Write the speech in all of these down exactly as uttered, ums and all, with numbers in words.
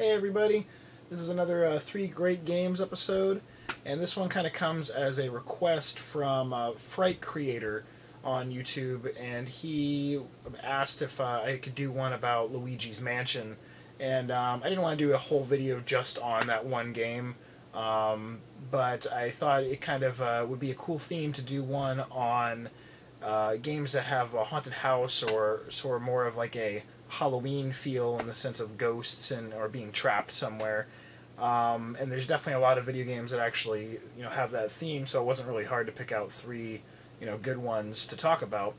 Hey everybody, this is another uh, Three Great Games episode, and this one kind of comes as a request from uh, Fright Creator on YouTube, and he asked if uh, I could do one about Luigi's Mansion, and um, I didn't want to do a whole video just on that one game, um, but I thought it kind of uh, would be a cool theme to do one on uh, games that have a haunted house or sort of more of like a Halloween feel in the sense of ghosts and or being trapped somewhere, um, and there's definitely a lot of video games that actually you know have that theme. So it wasn't really hard to pick out three you know good ones to talk about.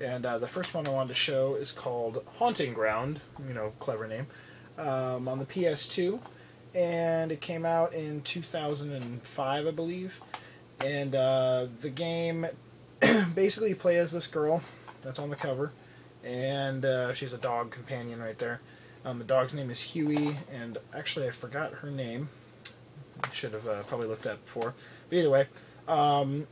And uh, the first one I wanted to show is called Haunting Ground, you know, clever name, um, on the P S two, and it came out in two thousand five, I believe. And uh, the game basically you play as this girl that's on the cover. And uh, she's a dog companion right there. Um, the dog's name is Huey, and actually I forgot her name. I should have uh, probably looked that before. But either way, um,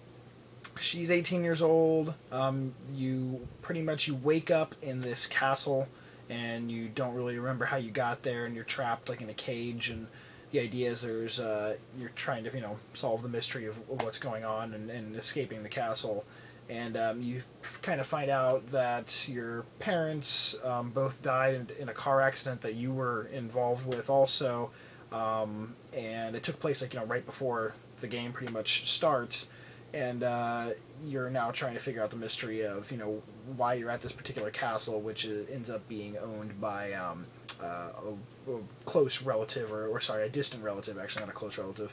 she's eighteen years old. Um, you pretty much you wake up in this castle, and you don't really remember how you got there, and you're trapped like in a cage. And the idea is there's uh, you're trying to you know solve the mystery of what's going on and, and escaping the castle. And um, you kind of find out that your parents um, both died in, in a car accident that you were involved with also. Um, and it took place like you know right before the game pretty much starts. And uh, you're now trying to figure out the mystery of you know why you're at this particular castle, which is, ends up being owned by um, uh, a, a close relative, or, or sorry, a distant relative, actually not a close relative.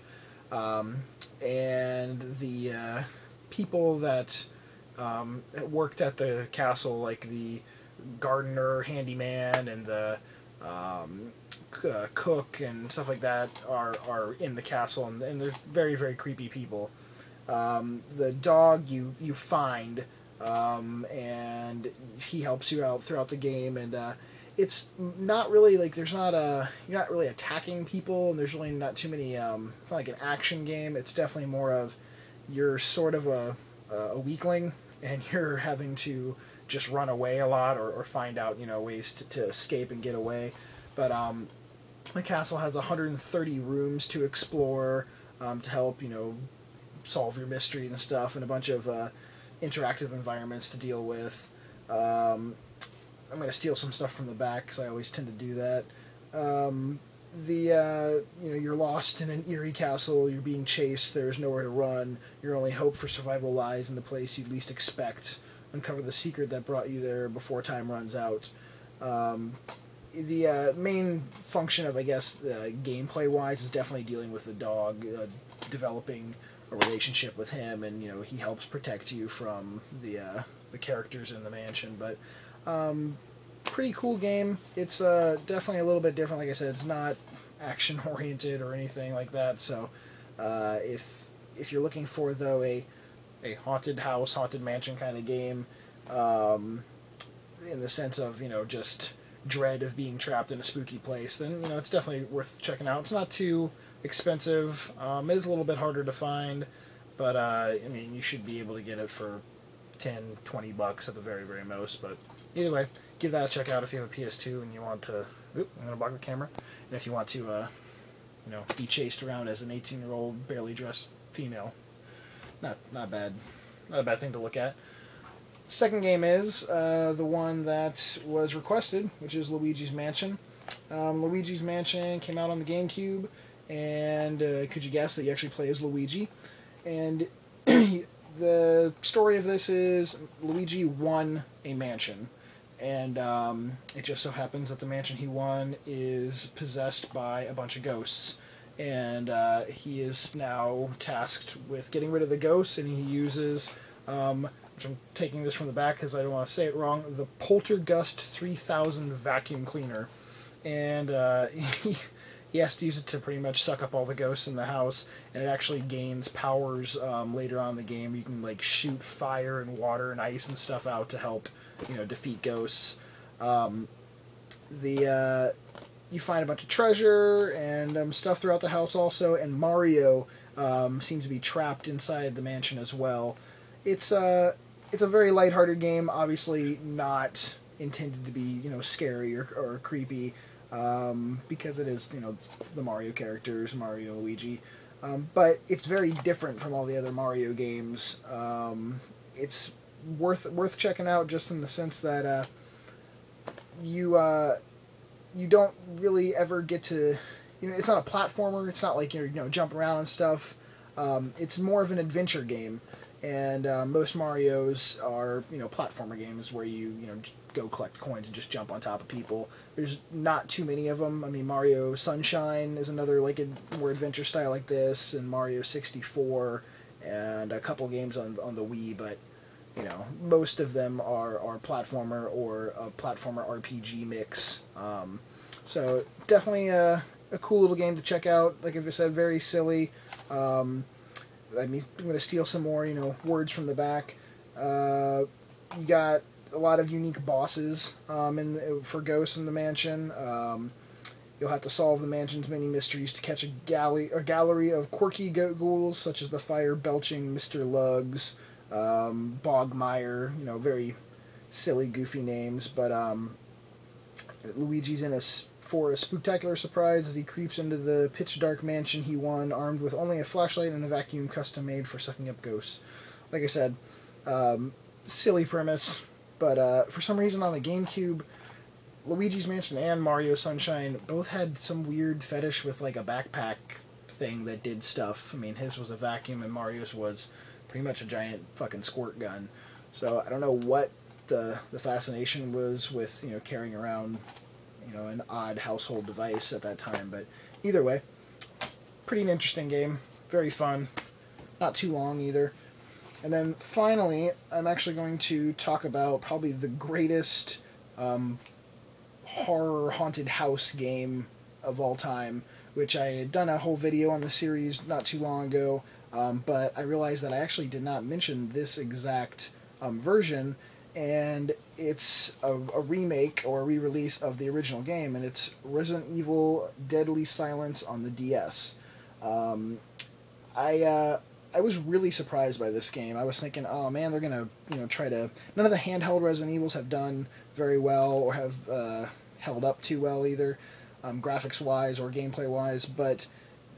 Um, and the uh, people that Um, it worked at the castle, like the gardener, handyman, and the um, uh, cook and stuff like that are, are in the castle, and, and they're very, very creepy people. Um, the dog you, you find, um, and he helps you out throughout the game, and uh, it's not really, like, there's not a, you're not really attacking people, and there's really not too many, um, it's not like an action game. It's definitely more of, you're sort of a, a weakling, and you're having to just run away a lot or, or find out, you know, ways to, to escape and get away. But um, the castle has one hundred thirty rooms to explore um, to help, you know, solve your mystery and stuff, and a bunch of uh, interactive environments to deal with. Um, I'm going to steal some stuff from the back because I always tend to do that. Um, the, uh, you know, you're lost in an eerie castle, you're being chased, there's nowhere to run, your only hope for survival lies in the place you least expect, uncover the secret that brought you there before time runs out. Um, the uh, main function of, I guess, uh, gameplay-wise is definitely dealing with the dog, uh, developing a relationship with him, and, you know, he helps protect you from the, uh, the characters in the mansion, but, um... pretty cool game. It's uh, definitely a little bit different. Like I said, it's not action-oriented or anything like that. So uh, if if you're looking for, though, a, a haunted house, haunted mansion kind of game, um, in the sense of, you know, just dread of being trapped in a spooky place, then, you know, it's definitely worth checking out. It's not too expensive. Um, it is a little bit harder to find, but, uh, I mean, you should be able to get it for ten, twenty bucks at the very, very most, but either way, give that a check out if you have a P S two and you want to. Oop, I'm gonna block the camera. And if you want to, uh, you know, be chased around as an eighteen-year-old barely dressed female, not not bad, not a bad thing to look at. Second game is uh, the one that was requested, which is Luigi's Mansion. Um, Luigi's Mansion came out on the Game Cube, and uh, could you guess that you actually play as Luigi? And the story of this is Luigi won a mansion. And um, it just so happens that the mansion he won is possessed by a bunch of ghosts. And uh, he is now tasked with getting rid of the ghosts, and he uses, um, which I'm taking this from the back because I don't want to say it wrong, the Poltergust three thousand vacuum cleaner. And uh, he, he has to use it to pretty much suck up all the ghosts in the house, and it actually gains powers um, later on in the game. You can like shoot fire and water and ice and stuff out to help you know, defeat ghosts. Um, the, uh, you find a bunch of treasure and um, stuff throughout the house also, and Mario um, seems to be trapped inside the mansion as well. It's, uh, it's a very lighthearted game, obviously not intended to be, you know, scary or, or creepy. um, because it is, you know, the Mario characters, Mario, Luigi. Um, but it's very different from all the other Mario games. Um, it's worth worth checking out just in the sense that uh, you uh, you don't really ever get to. You know, it's not a platformer. It's not like you're, you know, jumping around and stuff. Um, it's more of an adventure game, and uh, most Marios are, you know, platformer games where you you know go collect coins and just jump on top of people. There's not too many of them. I mean, Mario Sunshine is another like a more adventure style like this, and Mario sixty-four, and a couple games on on the Wii. But you know, most of them are are platformer or a platformer R P G mix. Um, so definitely a a cool little game to check out. Like I said, very silly. Um, I mean, I'm going to steal some more, you know, words from the back. Uh, you got a lot of unique bosses um, in the, for ghosts in the mansion. Um, you'll have to solve the mansion's many mysteries to catch a, galley, a gallery of quirky ghouls, such as the fire-belching Mister Luggs, um, Bogmire, you know, very silly, goofy names. But um, Luigi's in a... for a spooktacular surprise as he creeps into the pitch-dark mansion he won, armed with only a flashlight and a vacuum custom-made for sucking up ghosts. Like I said, um, silly premise, but uh, for some reason on the Game Cube, Luigi's Mansion and Mario Sunshine both had some weird fetish with like a backpack thing that did stuff. I mean, his was a vacuum and Mario's was pretty much a giant fucking squirt gun. So I don't know what the, the fascination was with, you know, carrying around, you know, an odd household device at that time, but either way, pretty an interesting game, very fun, not too long either. And then finally, I'm actually going to talk about probably the greatest um, horror haunted house game of all time, which I had done a whole video on the series not too long ago, um, but I realized that I actually did not mention this exact um, version. And it's a, a remake or a re-release of the original game, and it's Resident Evil: Deadly Silence on the D S. Um, I uh, I was really surprised by this game. I was thinking, oh man, they're gonna you know try to. None of the handheld Resident Evils have done very well or have uh, held up too well either, um, graphics-wise or gameplay-wise, but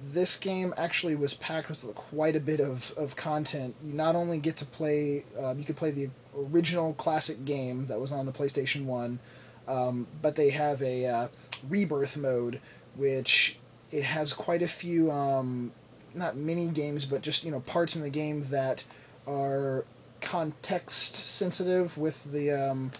this game actually was packed with quite a bit of, of content. You not only get to play, um, you could play the original classic game that was on the PlayStation one, um, but they have a uh, rebirth mode, which it has quite a few, um, not mini games, but just, you know, parts in the game that are context sensitive with the um,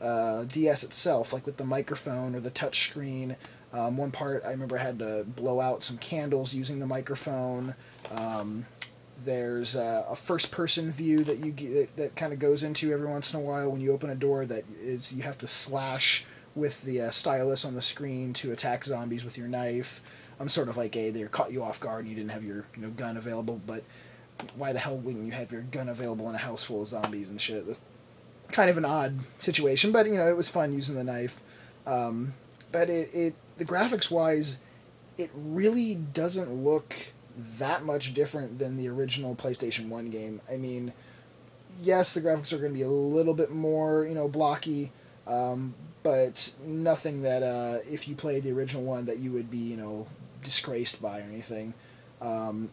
uh, D S itself, like with the microphone or the touch screen. Um, one part, I remember I had to blow out some candles using the microphone. Um, there's a, a first-person view that you get, that kind of goes into every once in a while when you open a door. That is, you have to slash with the uh, stylus on the screen to attack zombies with your knife. I'm sort of like a they caught you off guard. You didn't have your you know gun available, but why the hell wouldn't you have your gun available in a house full of zombies and shit? That's kind of an odd situation, but you know it was fun using the knife. Um, but it it. The graphics-wise, it really doesn't look that much different than the original PlayStation one game. I mean, yes, the graphics are going to be a little bit more, you know, blocky, um, but nothing that, uh, if you played the original one, that you would be, you know, disgraced by or anything. Um,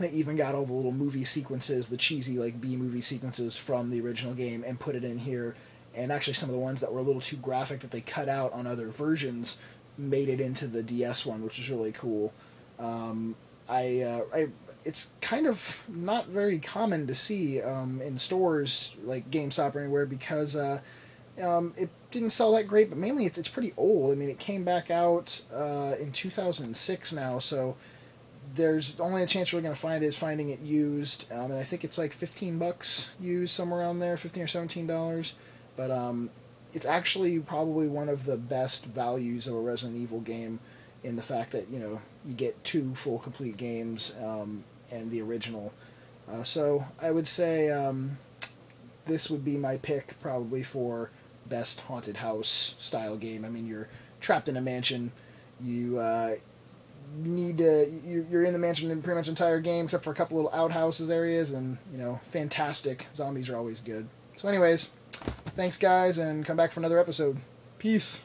they even got all the little movie sequences, the cheesy, like, B-movie sequences from the original game and put it in here, and actually some of the ones that were a little too graphic that they cut out on other versions made it into the D S one, which is really cool. Um, I, uh, I, it's kind of not very common to see um, in stores like GameStop or anywhere because uh, um, it didn't sell that great, but mainly it's, it's pretty old. I mean, it came back out uh, in two thousand six now, so there's only a chance we're going to find it is finding it used, um, and I think it's like fifteen bucks used, somewhere around there, fifteen or seventeen dollars, but um, it's actually probably one of the best values of a Resident Evil game in the fact that, you know, you get two full complete games um, and the original. Uh, so I would say um, this would be my pick probably for best haunted house style game. I mean, you're trapped in a mansion. You uh, need to... You're in the mansion pretty much the entire game except for a couple little outhouses areas and, you know, fantastic. Zombies are always good. So anyways... Thanks, guys, and come back for another episode. Peace.